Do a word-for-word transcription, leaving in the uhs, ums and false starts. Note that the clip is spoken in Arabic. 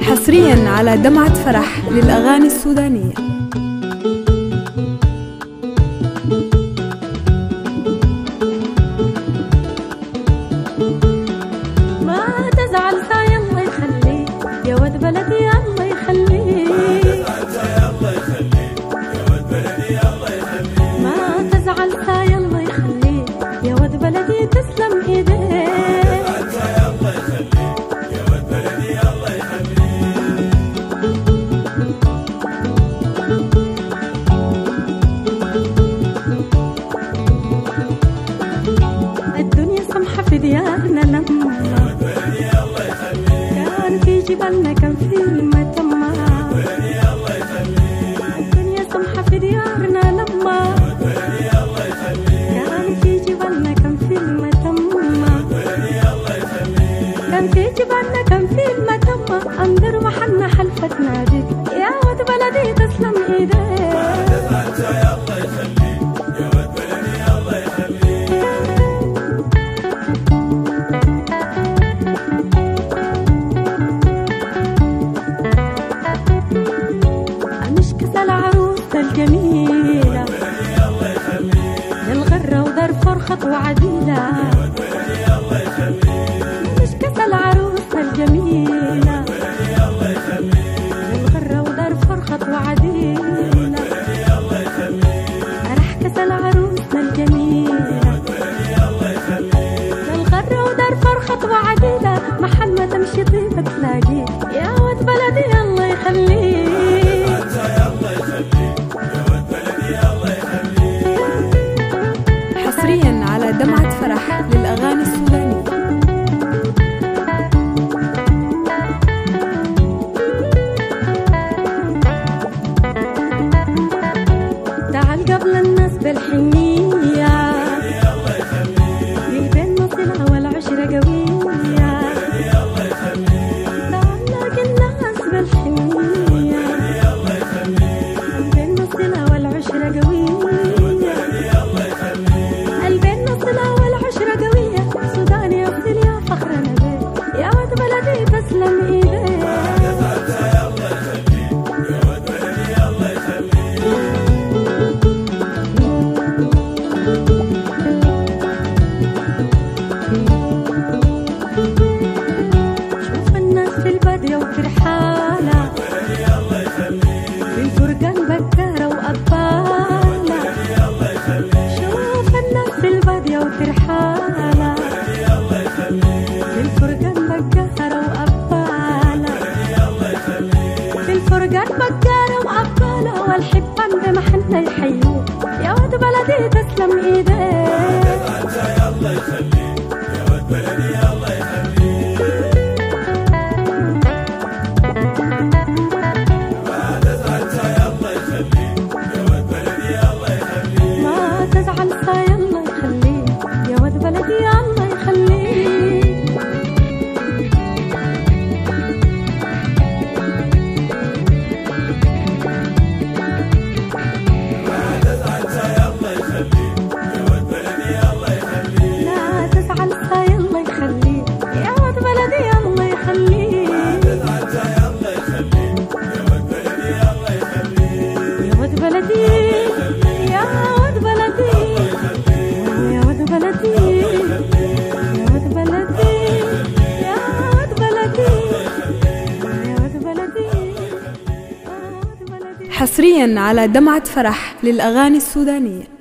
حصريا على دمعة فرح للأغاني السودانية. ما تزعل ساي الله يخليك يا ود بلدي الله يخليك، ما تزعل ساي الله يخليك يا ود بلدي الله يخليك، ما تزعل ساي الله يخليك يا ود بلدي تسلم ايديك. في ديارنا لما كان في جبالنا كان في المتمة، الدنيا سمحة في ديارنا لما كان في جبالنا كان في المتمة، كان في جبالنا كان في المتمة أندر وحنا حلفت ناديك يا ود بلدي تسلم إيديك. جميلة للغرة وظرف ورخط وعديلة، مش كسل العروس الجميلة للغرة وظرف ورخط وعديلة، راح كسل عروس الجميلة للغرة وظرف ورخط وعديلة، محل ما تمشي طيبة تلاقيه يا ود بلدي الله يخليك. حصريا على دمعة فرح للأغاني السودانية. تعال قبل الناس بالحنية قلبين مصلها والعشرة قوية، تعال لاقي الناس بالحنية قلبين مصلها والعشرة قوية، والحب عند محلنا يحيوه يا ود بلدي تسلم ايديك. ما تزعل الله يخليك يا ود بلدي الله يخليك، ما تزعل ساي الله يخليك يا ود بلدي الله يخليك، ما تزعل ساي الله يخليك يا ود بلدي الله يخليك. حصريا على دمعة فرح للأغاني السودانية.